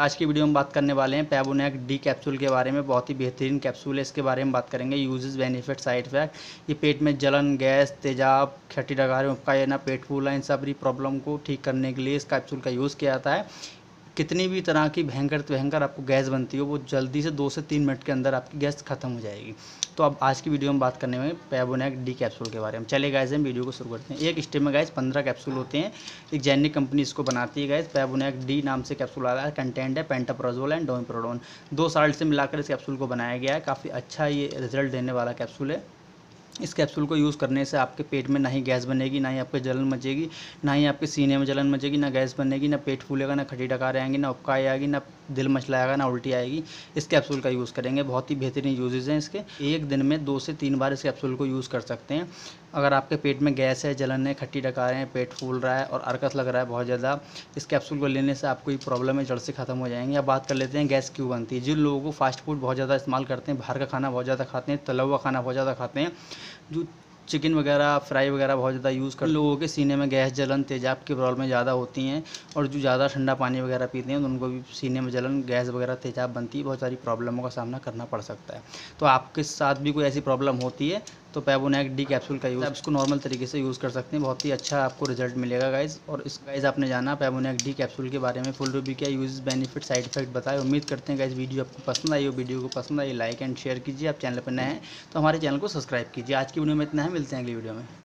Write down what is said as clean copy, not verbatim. आज की वीडियो में बात करने वाले हैं पैबोनैक डी कैप्सूल के बारे में। बहुत ही बेहतरीन कैप्सूल है, इसके बारे में बात करेंगे। Uses, benefit, side effect. ये पेट में जलन, गैस, तेजाब, खट्टी डकार, उबका या ना, पेट फूलना, इन सब प्रॉब्लम को ठीक करने के लिए इस कैप्सूल का यूज़ किया जाता है। कितनी भी तरह की भयंकर आपको गैस बनती हो, वो जल्दी से 2 से 3 मिनट के अंदर आपकी गैस खत्म हो जाएगी। तो अब आज की वीडियो में बात करने में पैबोनैक डी कैप्सूल के बारे में। चले गाइस, हम वीडियो को शुरू करते हैं। एक स्टेप में गाइस 15 कैप्सूल होते हैं। एक जेनेरिक कंपनी इसको बनाती है गाइस। पैबोनैक डी नाम से कैप्सूल आ रहा है। कंटेंट है पेंटाप्राजोल एंड डोमपेरिडोन, 2 साल्ट से मिलाकर इस कैप्सूल को बनाया गया है। काफ़ी अच्छा ये रिजल्ट देने वाला कैप्सूल है। इस कैप्सूल को यूज़ करने से आपके पेट में ना ही गैस बनेगी, ना ही आपके जलन मचेगी, ना ही आपके सीने में जलन मचेगी, ना गैस बनेगी, ना पेट फूलेगा, ना खट्टी डकार आएंगी, ना उबकाई आएगी, ना दिल मचलाएगा, ना उल्टी आएगी। इस कैप्सूल का यूज़ करेंगे। बहुत ही बेहतरीन यूजेज हैं इसके। एक दिन में 2 से 3 बार इस कैप्सूल को यूज़ कर सकते हैं। अगर आपके पेट में गैस है, जलन है, खट्टी डकार है, पेट फूल रहा है और अरकस लग रहा है बहुत ज़्यादा, इस कैप्सूल को लेने से आपको ये प्रॉब्लम है जड़ से ख़त्म हो जाएंगी। अब बात कर लेते हैं गैस क्यों बनती है। जिन लोगों को फास्ट फूड बहुत ज़्यादा इस्तेमाल करते हैं, बाहर का खाना बहुत ज़्यादा खाते हैं, तला हुआ खाना बहुत ज़्यादा खाते हैं, जो चिकन वगैरह, फ्राई वगैरह बहुत ज़्यादा यूज़ कर, लोगों के सीने में गैस, जलन, तेजाब की प्रॉब्लम ज़्यादा होती हैं। और जो ज़्यादा ठंडा पानी वगैरह पीते हैं तो उनको भी सीने में जलन, गैस वगैरह, तेजाब बनती है। बहुत सारी प्रॉब्लमों का सामना करना पड़ सकता है। तो आपके साथ भी कोई ऐसी प्रॉब्लम होती है तो पैबोनैक डी कैप्सूल का यूज़, आप इसको नॉर्मल तरीके से यूज़ कर सकते हैं। बहुत ही अच्छा आपको रिजल्ट मिलेगा गाइज़। और इस गाइज़ आपने जाना पैबोनैक डी कैप्सूल के बारे में, फुल रिव्यू किया, यूज़, बेनिफिट, साइड इफेक्ट बताए। उम्मीद करते हैं गाइज़ वीडियो आपको पसंद आई हो। वीडियो को पसंद आई लाइक एंड शेयर कीजिए। आप चैनल पर नए हैं तो हमारे चैनल को सब्सक्राइब कीजिए। आज की वीडियो में इतना है, मिलते हैं अगली वीडियो में।